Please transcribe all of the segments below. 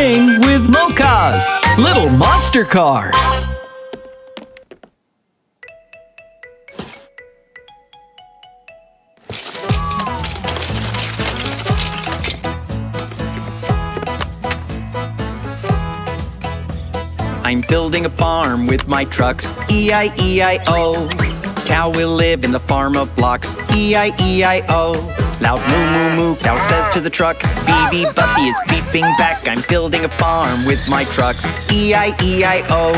thing with Mocas, little monster cars. I'm building a farm with my trucks, E-I-E-I-O. Cow will live in the farm of blocks, E-I-E-I-O. Loud moo moo moo, cow says to the truck. BB Bussy is beeping back. I'm building a farm with my trucks, E-I-E-I-O.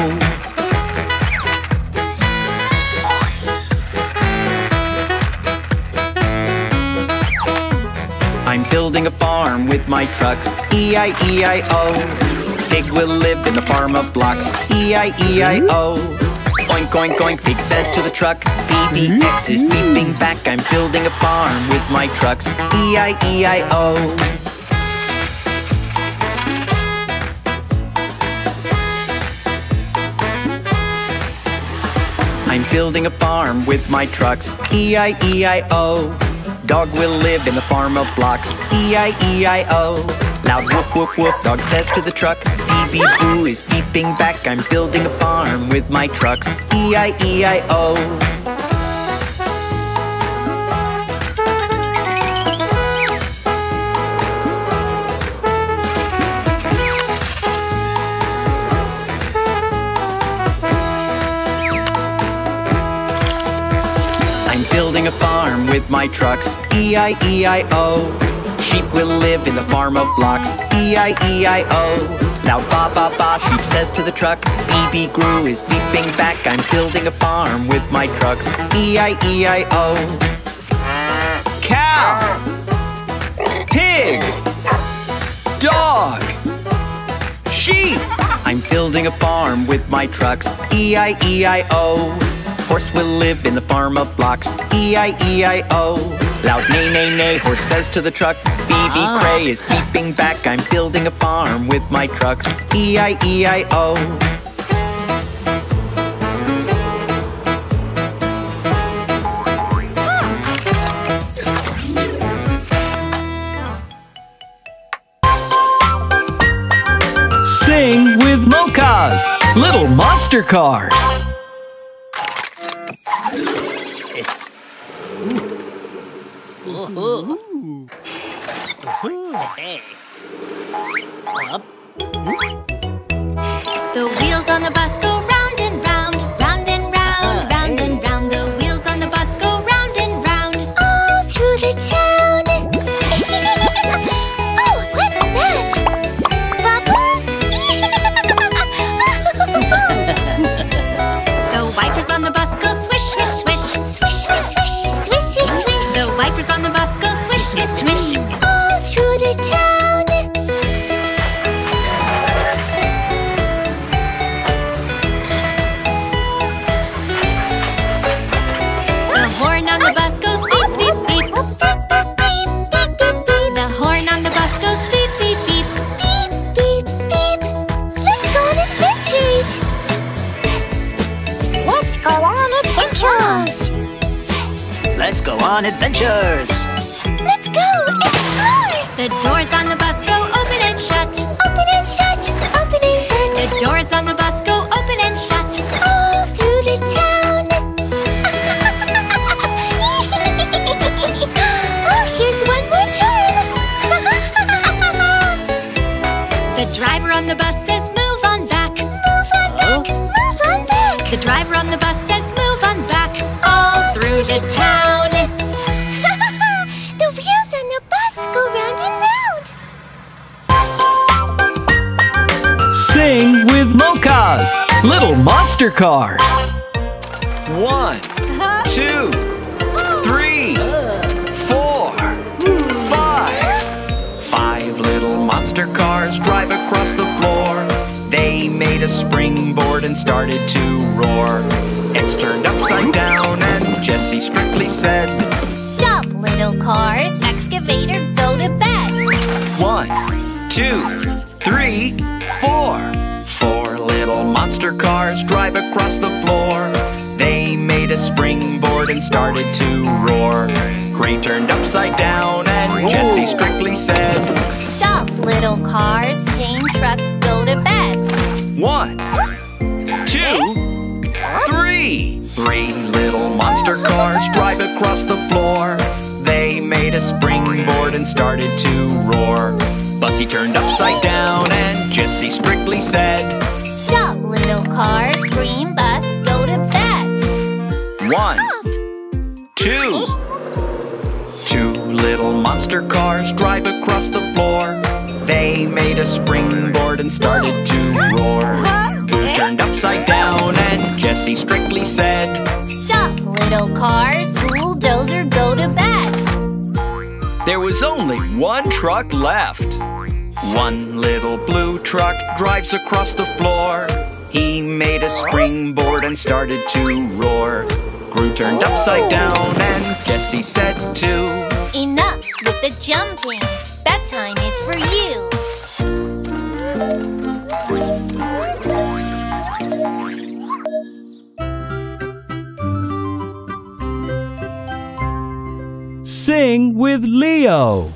I'm building a farm with my trucks, E-I-E-I-O. Pig will live in the farm of blocks, E-I-E-I-O. Oink, oink, oink, pig says to the truck. BBX is beeping back. I'm building a farm with my trucks, E-I-E-I-O. I'm building a farm with my trucks, E-I-E-I-O. Dog will live in the farm of blocks, E-I-E-I-O. Loud woof, woof, woof, dog says to the truck. Beep boo is beeping back. I'm building a farm with my trucks, E-I-E-I-O. I'm building a farm with my trucks, E-I-E-I-O. Sheep will live in the farm of blocks, E-I-E-I-O. Now ba ba ba, sheep says to the truck. BB Gru is beeping back. I'm building a farm with my trucks, E-I-E-I-O. Cow, pig, dog, sheep. I'm building a farm with my trucks, E-I-E-I-O. Horse will live in the farm of blocks, E-I-E-I-O. Loud neigh, neigh, neigh, horse says to the truck. BB Cray is beeping back. I'm building a farm with my trucks, E-I-E-I-O. Sing with Mocas, little monster cars. Ooh. Hey. Up. The wheels on the bus go round and round, round and round, round and round. The wheels on the bus go round and round, all through the town. Oh, what's that? Bubbles? The wipers on the bus go swish, swish, swish, swish, swish, swish, swish, swish, swish. The wipers on the bus go swish, swish, swish, all through the town. The horn on the bus goes beep, beep, beep. The horn on the bus goes beep, beep, beep. Beep, beep, beep. Let's go on adventures. Let's go on adventures. Let's go on adventures. Let's go explore! The doors on the bus go open and shut. Open and shut, open and shut. The doors on the bus go open and shut, all through the town. Oh, here's one more turn. The driver on the bus says, move on back. Move on back, move on back. The driver on the bus says, move on back, all through the town. Sing with Mocas, little monster cars. 1, 2, 3, 4, 5. 5 little monster cars drive across the floor. They made a springboard and started to roar. X turned upside down and Jessie strictly said, stop, little cars. Excavator, go to bed. 1, 2, 3, 4. 4 little monster cars drive across the floor. They made a springboard and started to roar. Gray turned upside down and Jessie strictly said, stop, little cars. Change truck go to bed. 1, 2, 3. 3 little monster cars drive across the floor. They made a springboard and started to roar. Bussy turned upside down and Jessie strictly said, "Stop, little cars, green bus, go to bed." 1, 2. 2 little monster cars drive across the floor. They made a springboard and started to roar. Boo turned upside down and Jessie strictly said, "Stop, little cars, bulldozer, go to bed." There was only 1 truck left. 1 little blue truck drives across the floor. He made a springboard and started to roar. Gru turned upside down and Jessie said too, "Enough with the jumping, bedtime is for you." Sing with Leo.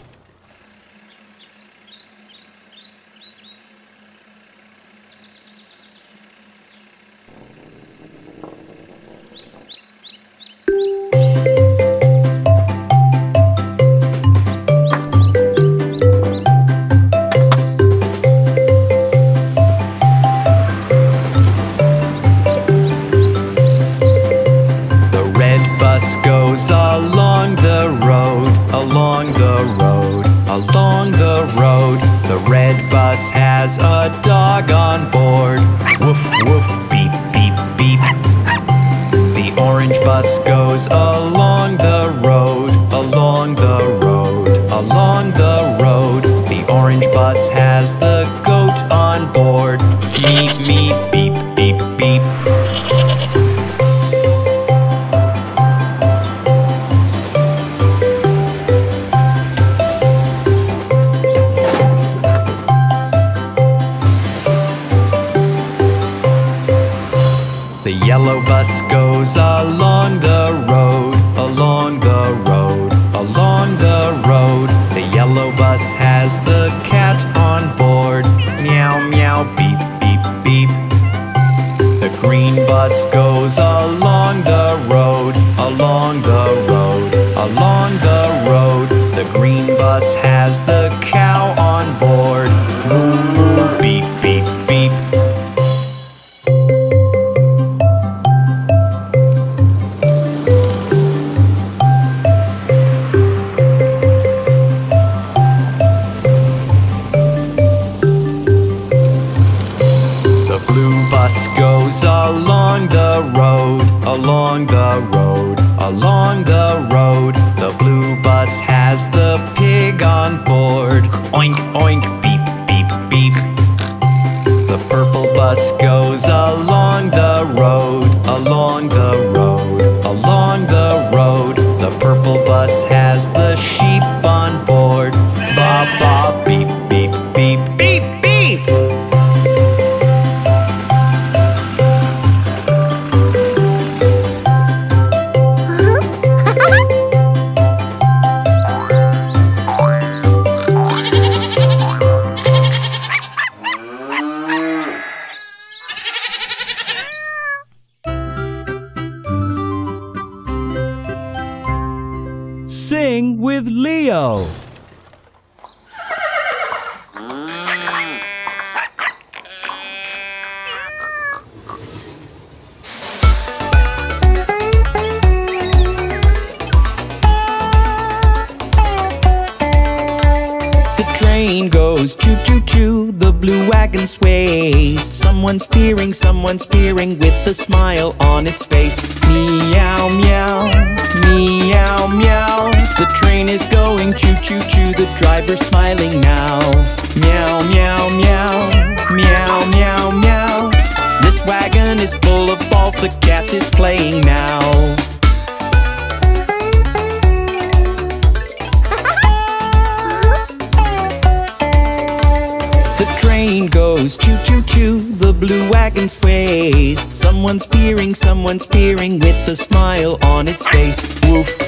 Woof,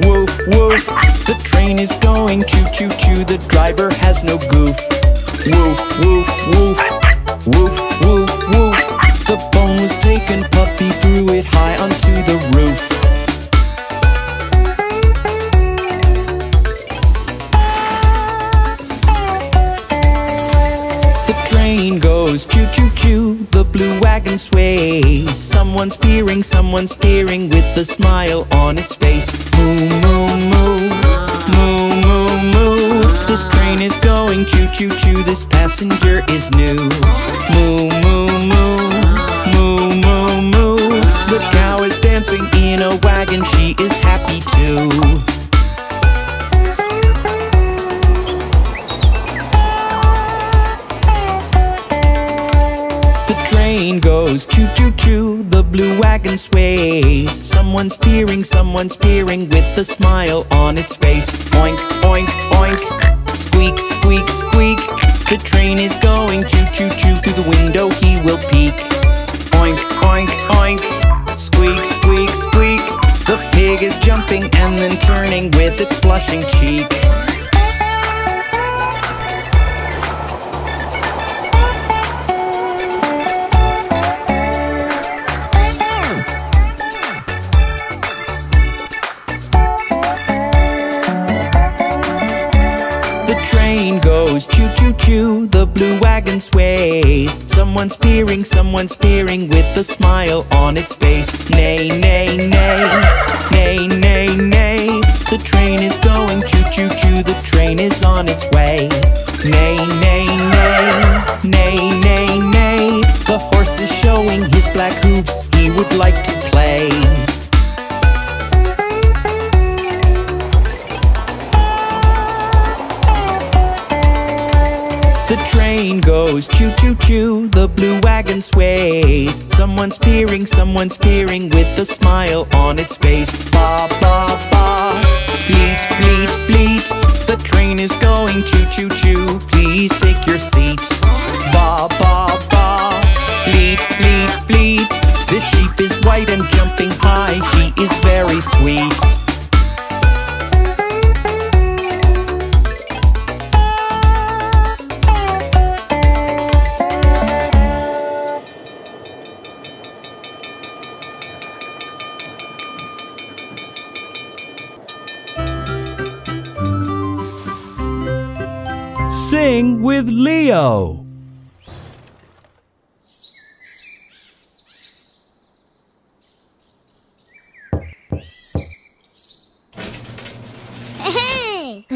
woof, woof. The train is going choo-choo-choo. The driver has no goof. Woof, woof, woof. Woof, woof, woof. The bone was taken, puppy threw it high onto the roof. The train goes choo choo choo, the blue wagon sways. Someone's peering with a smile on its face. Moo, moo, moo. Moo, moo, moo. This train is going choo choo choo, this passenger is new. Moo, moo, moo. Moo, moo, moo. The cow is dancing in a wagon, she is happy too. The train goes choo choo choo, the blue wagon sways. Someone's peering with a smile on its face. Oink, oink, oink. Squeak, squeak, squeak. The train is going choo-choo-choo, through the window he will peek. Oink, oink, oink. Squeak, squeak, squeak. The pig is jumping and then turning with its blushing cheek. Choo-choo-choo, the blue wagon sways. Someone's peering with a smile on its face. Nay, nay, nay. Nay, nay, nay. The train is going choo-choo-choo, the train is on its way. Nay, nay, nay. Nay, nay, nay. The horse is showing his black hooves, he would like to play. The train goes choo-choo-choo, the blue wagon sways. Someone's peering with a smile on its face. Ba, ba, ba, bleat, bleat, bleat. The train is going choo-choo-choo, please take your seat. Ba, ba, ba, bleat, bleat, bleat. This sheep is white and jumping high, she is very sweet. Sing with Leo. Hey!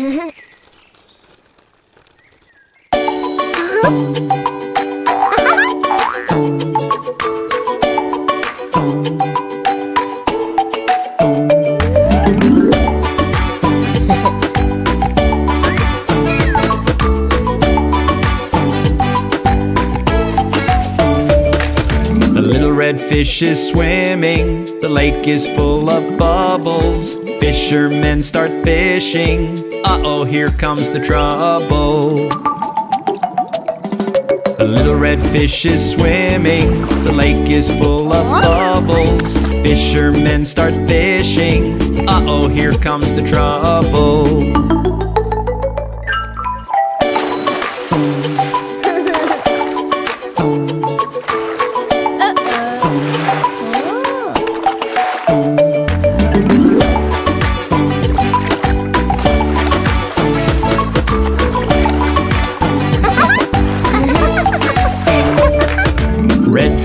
The fish is swimming, the lake is full of bubbles. Fishermen start fishing, uh-oh, here comes the trouble. The little red fish is swimming, the lake is full of bubbles. Fishermen start fishing, uh-oh, here comes the trouble.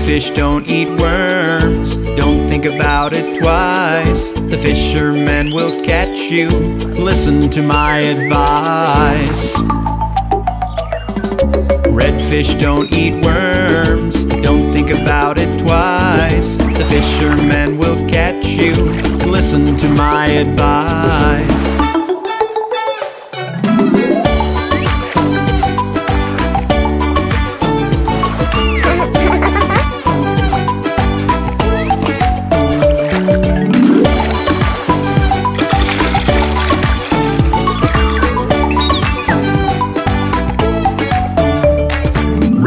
Fish don't eat worms, don't think about it twice. The fishermen will catch you, listen to my advice. Red fish don't eat worms, don't think about it twice. The fishermen will catch you, listen to my advice.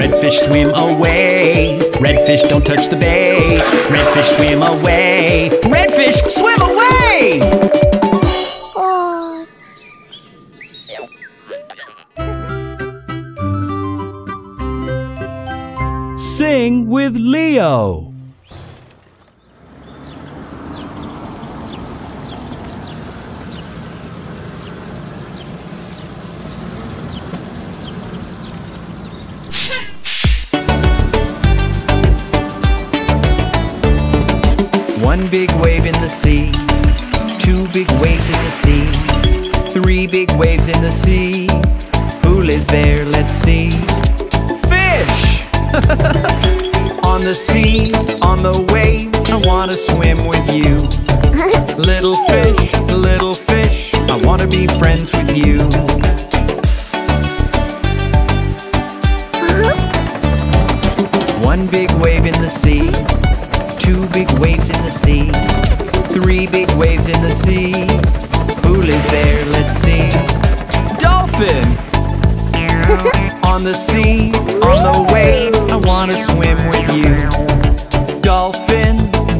Redfish swim away, redfish don't touch the bait. Redfish swim away, redfish swim away! sing with Leo. One big wave in the sea, two big waves in the sea, three big waves in the sea. Who lives there? Let's see. Fish! On the sea, on the waves, I wanna swim with you. Little fish, I wanna be friends with you. One big wave in the sea, two big waves in the sea, three big waves in the sea. Who lives there? Let's see. Dolphin! On the sea, on the waves, I wanna swim with you. Dolphin,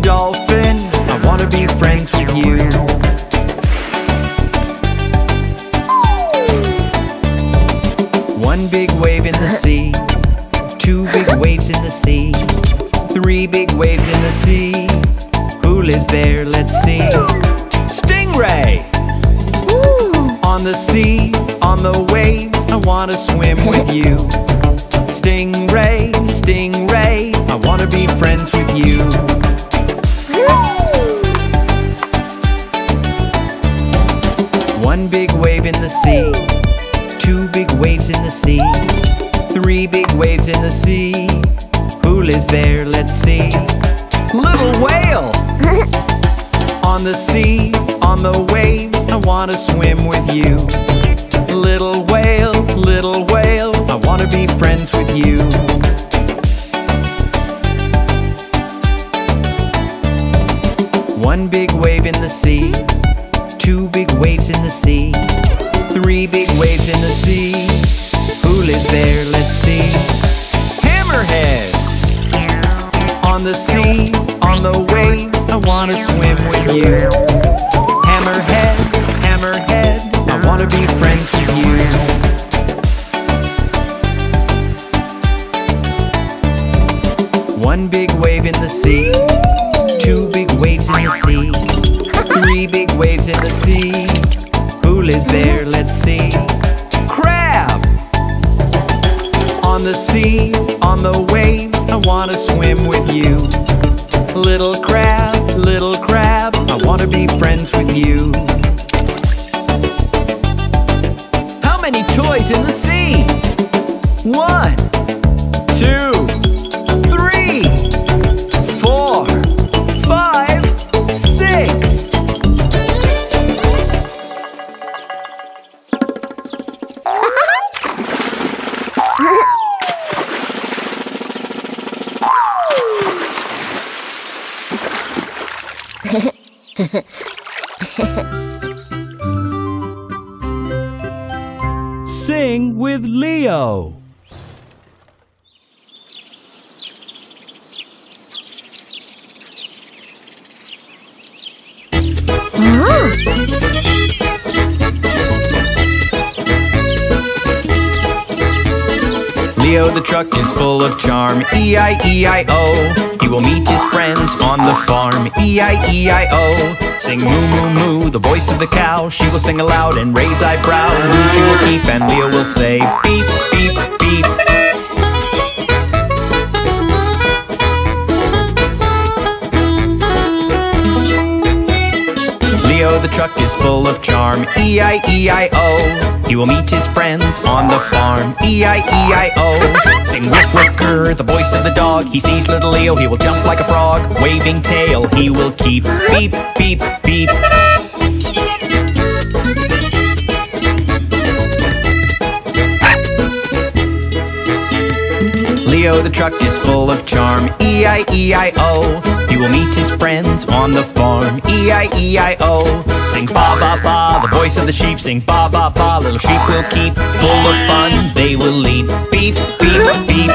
dolphin, I wanna be friends with you. One big wave in the sea, two big waves in the sea, three big waves in the sea. Who lives there? Let's see. Stingray! Ooh. On the sea, on the waves, I wanna swim with you. Stingray, stingray, I wanna be friends with you. One big wave in the sea, two big waves in the sea, three big waves in the sea. Who lives there? Let's see. Little whale! On the sea, on the waves, I wanna swim with you. Little whale, I wanna be friends with you. One big wave in the sea, two big waves in the sea, three big waves in the sea. Who lives there? Let's see. Hammerhead! On the sea, on the waves, I wanna swim with you. Hammerhead, hammerhead, I wanna be friends with you. One big wave in the sea, two big waves in the sea, three big waves in the sea. Who lives there? Let's see. Crab! On the sea, on the waves, I wanna swim with you. Little crab, I wanna be friends with you. How many toys in the sea? 1, 2, 3, 4, 5, 6. Sing with Leo. Leo the truck is full of charm, E-I-E-I-O. He will meet his friends on the farm, E-I-E-I-O. Sing moo moo moo, the voice of the cow. She will sing aloud and raise eyebrow. Moo she will keep and Leo will say beep, beep, beep. Leo the truck is full of charm, E-I-E-I-O. He will meet his friends on the farm, E-I-E-I-O. Sing woof woof grr, the voice of the dog. He sees little Leo, he will jump like a frog. Waving tail, he will keep beep, beep, beep. Leo the truck is full of charm, E-I-E-I-O. He will meet his friends on the farm, E-I-E-I-O. Sing ba ba ba, the voice of the sheep. Sing ba ba ba, little sheep will keep. Full of fun, they will leap. Beep, beep, beep.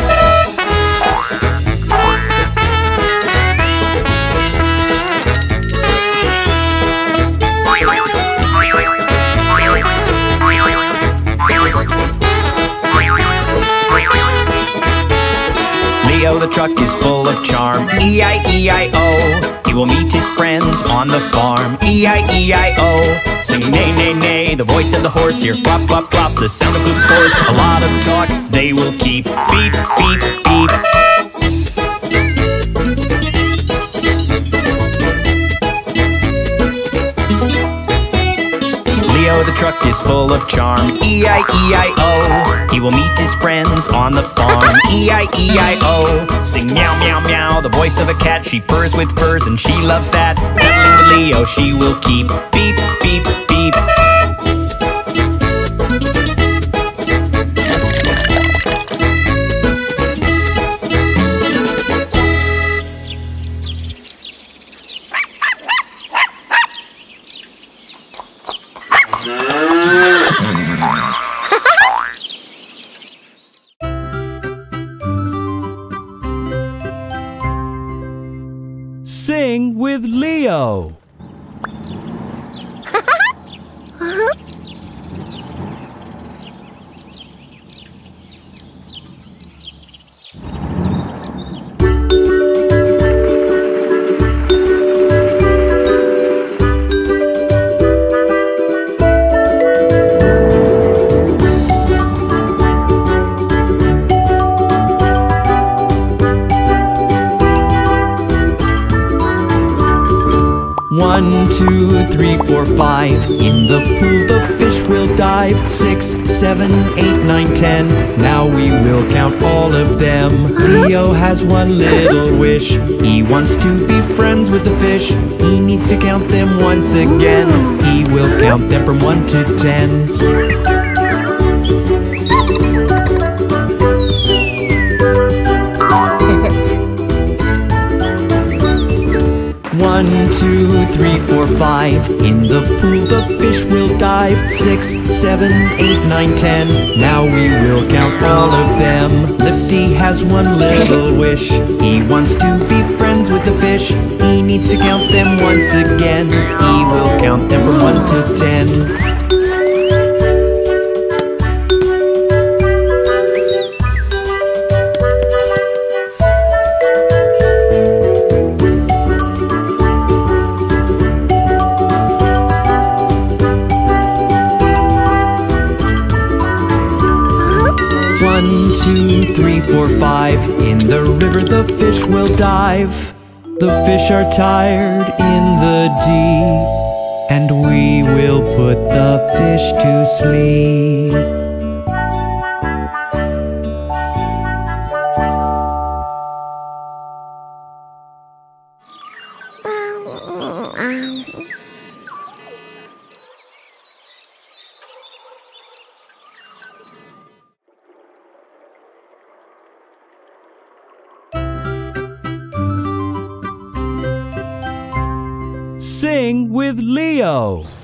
The Chuck is full of charm. E-I-E-I-O. He will meet his friends on the farm. E-I-E-I-O. Singing neigh, neigh, neigh. The voice of the horse here. Flop, flop, flop. The sound of hooves scores. A lot of talks they will keep. Beep, beep, beep. The truck is full of charm. E-I-E-I-O. He will meet his friends on the farm. E-I-E-I-O. Sing meow, meow, meow. The voice of a cat. She purrs with furs and she loves that. Meddling with Leo she will keep. Beep, beep, beep. Sing with Leo. One, two, three, four, five. In the pool the fish will dive. 6, 7, 8, 9, 10. Now we will count all of them. Leo has one little wish. He wants to be friends with the fish. He needs to count them once again. He will count them from 1 to 10. One, two, three, four, five. In the pool the fish will dive. 6, 7, 8, 9, 10. Now we will count all of them. Lifty has one little wish. He wants to be friends with the fish. He needs to count them once again. He will count them from 1 to 10. In the river the fish will dive. The fish are tired in the dee, and we will put the fish to sleep. Sing with Leo. Five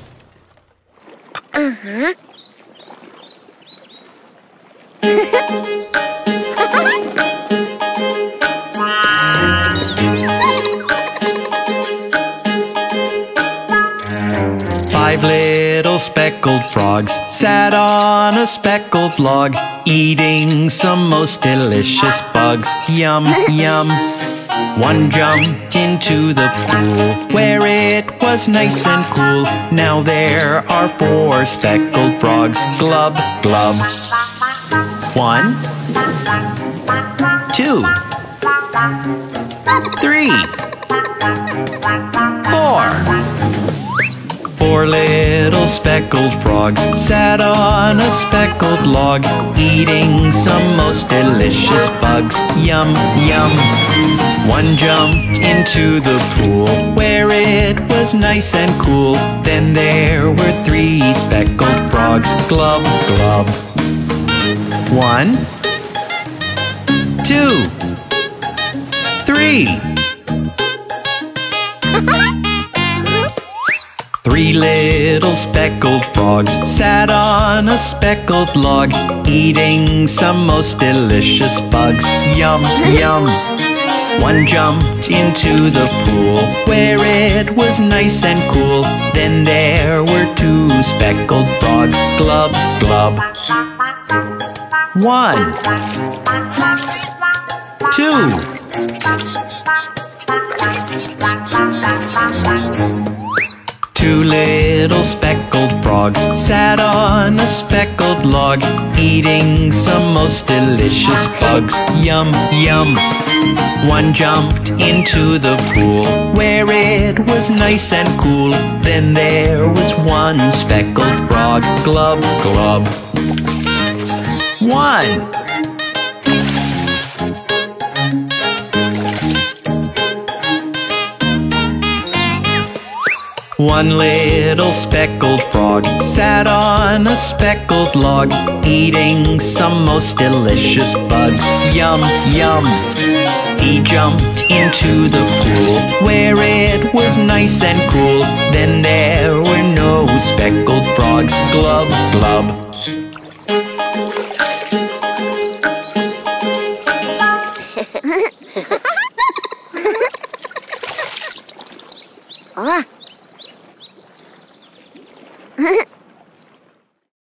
little speckled frogs sat on a speckled log, eating some most delicious bugs. Yum, yum. One jumped into the pool where it was nice and cool. Now there are 4 speckled frogs. Glub, glub. 1, 2, 3, 4. 4 little speckled frogs sat on a speckled log, eating some most delicious bugs. Yum, yum. One jumped into the pool where it was nice and cool. Then there were 3 speckled frogs. Glub, glub. 1, 2, 3. 3 little speckled frogs sat on a speckled log, eating some most delicious bugs. Yum, yum. One jumped into the pool where it was nice and cool. Then there were 2 speckled frogs. Glub, glub. 1, 2. Two little speckled frogs sat on a speckled log, eating some most delicious bugs. Yum, yum. One jumped into the pool where it was nice and cool. Then there was one speckled frog. Glub, glub. One. One little speckled frog sat on a speckled log, eating some most delicious bugs. Yum, yum. He jumped into the pool where it was nice and cool. Then there were no speckled frogs. Glub, glub.